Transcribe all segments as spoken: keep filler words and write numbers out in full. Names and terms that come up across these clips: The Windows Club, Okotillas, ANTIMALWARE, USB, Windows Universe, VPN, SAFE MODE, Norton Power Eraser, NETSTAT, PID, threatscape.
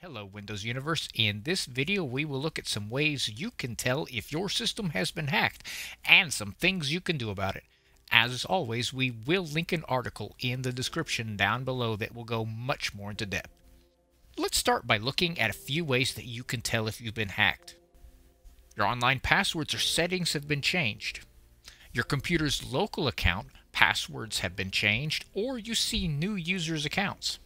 Hello Windows Universe. In this video we will look at some ways you can tell if your system has been hacked and some things you can do about it. As always, we will link an article in the description down below that will go much more into depth. Let's start by looking at a few ways that you can tell if you've been hacked. Your online passwords or settings have been changed. Your computer's local account passwords have been changed, or you see new users' accounts.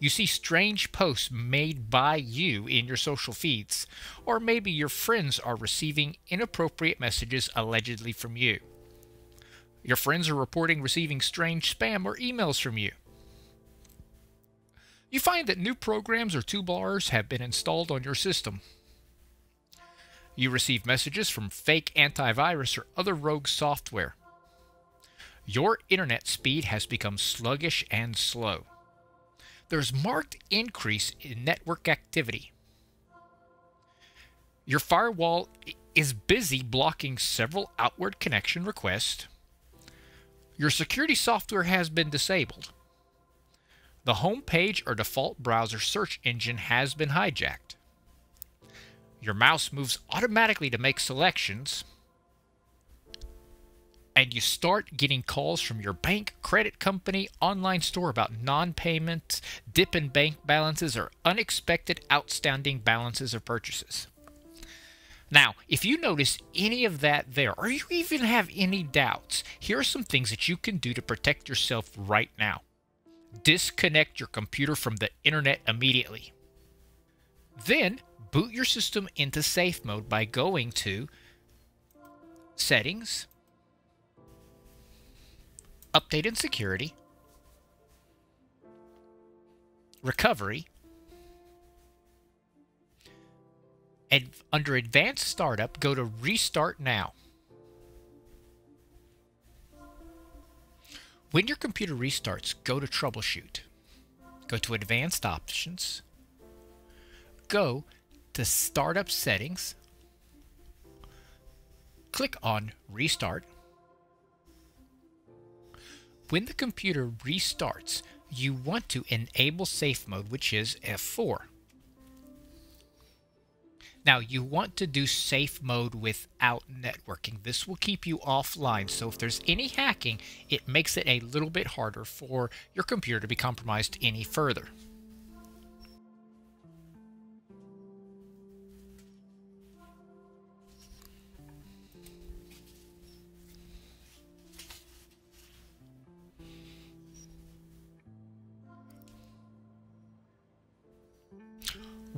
You see strange posts made by you in your social feeds, or maybe your friends are receiving inappropriate messages allegedly from you. Your friends are reporting receiving strange spam or emails from you. You find that new programs or toolbars have been installed on your system. You receive messages from fake antivirus or other rogue software. Your internet speed has become sluggish and slow. There's a marked increase in network activity. Your firewall is busy blocking several outward connection requests. Your security software has been disabled. The home page or default browser search engine has been hijacked. Your mouse moves automatically to make selections. And you start getting calls from your bank, credit company, online store about non-payment, dip in bank balances, or unexpected outstanding balances of purchases. Now, if you notice any of that there, or you even have any doubts, here are some things that you can do to protect yourself right now. Disconnect your computer from the internet immediately. Then, boot your system into safe mode by going to Settings, Update and Security, Recovery, and under Advanced Startup, go to Restart Now. When your computer restarts, go to Troubleshoot. Go to Advanced Options. Go to Startup Settings. Click on Restart. When the computer restarts, you want to enable safe mode, which is F four. Now, you want to do safe mode without networking. This will keep you offline, so if there's any hacking, it makes it a little bit harder for your computer to be compromised any further.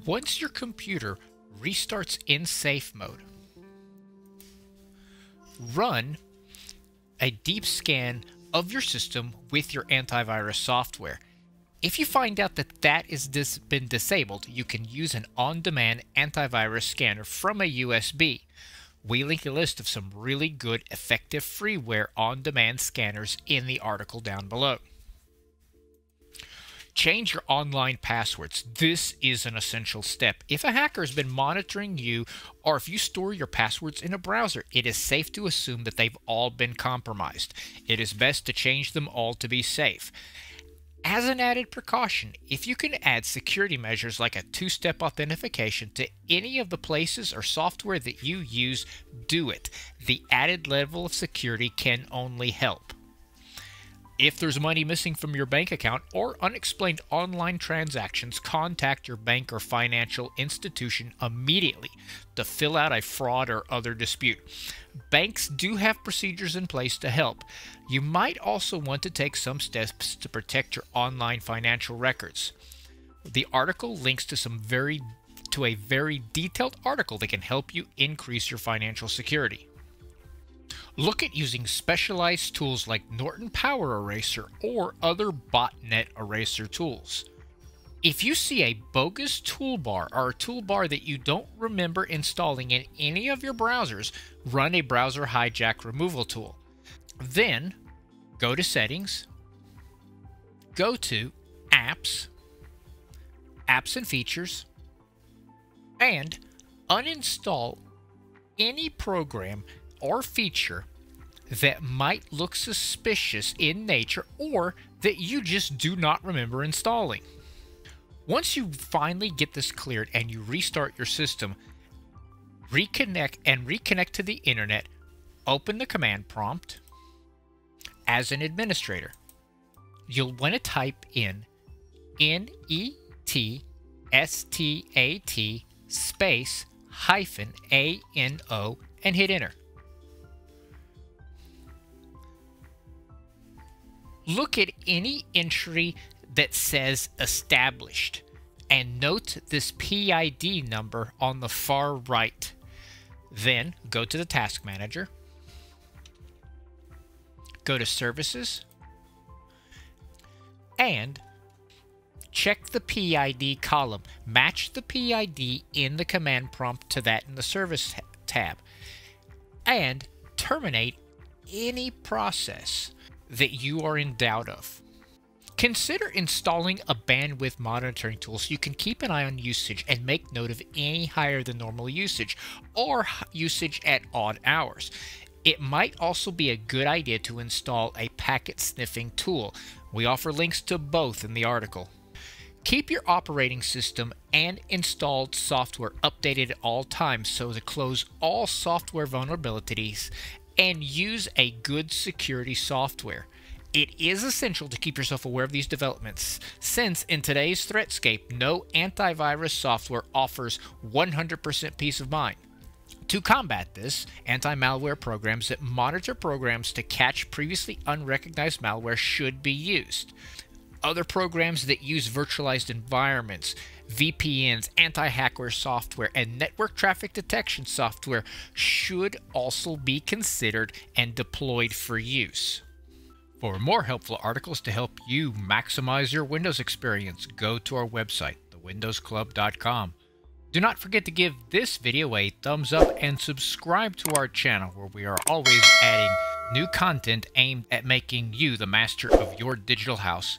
Once your computer restarts in safe mode, run a deep scan of your system with your antivirus software. If you find out that that has dis- been disabled, you can use an on-demand antivirus scanner from a U S B. We link a list of some really good, effective freeware on-demand scanners in the article down below. Change your online passwords. This is an essential step. If a hacker has been monitoring you, or if you store your passwords in a browser, it is safe to assume that they've all been compromised. It is best to change them all to be safe. As an added precaution, if you can add security measures like a two-step authentication to any of the places or software that you use, do it. The added level of security can only help. If there's money missing from your bank account or unexplained online transactions, contact your bank or financial institution immediately to fill out a fraud or other dispute. Banks do have procedures in place to help. You might also want to take some steps to protect your online financial records. The article links to some very to a very detailed article that can help you increase your financial security. Look at using specialized tools like Norton Power Eraser or other botnet eraser tools. If you see a bogus toolbar or a toolbar that you don't remember installing in any of your browsers, run a browser hijack removal tool. Then go to Settings, go to Apps, Apps and Features, and uninstall any program or feature that might look suspicious in nature or that you just do not remember installing. Once you finally get this cleared and you restart your system, reconnect and reconnect to the internet, open the command prompt as an administrator. You'll want to type in N E T S T A T space hyphen A N O and hit enter. Look at any entry that says established and note this P I D number on the far right. Then go to the task manager, go to services, and check the P I D column. Match the P I D in the command prompt to that in the service tab and terminate any process that you are in doubt of. Consider installing a bandwidth monitoring tool so you can keep an eye on usage and make note of any higher than normal usage or usage at odd hours. It might also be a good idea to install a packet sniffing tool. We offer links to both in the article. Keep your operating system and installed software updated at all times so to close all software vulnerabilities, and use a good security software. It is essential to keep yourself aware of these developments, since in today's threatscape, no antivirus software offers one hundred percent peace of mind. To combat this, anti-malware programs that monitor programs to catch previously unrecognized malware should be used. Other programs that use virtualized environments, V P Ns, anti-hacker software, and network traffic detection software should also be considered and deployed for use. For more helpful articles to help you maximize your Windows experience, go to our website, the windows club dot com. Do not forget to give this video a thumbs up and subscribe to our channel, where we are always adding new content aimed at making you the master of your digital house.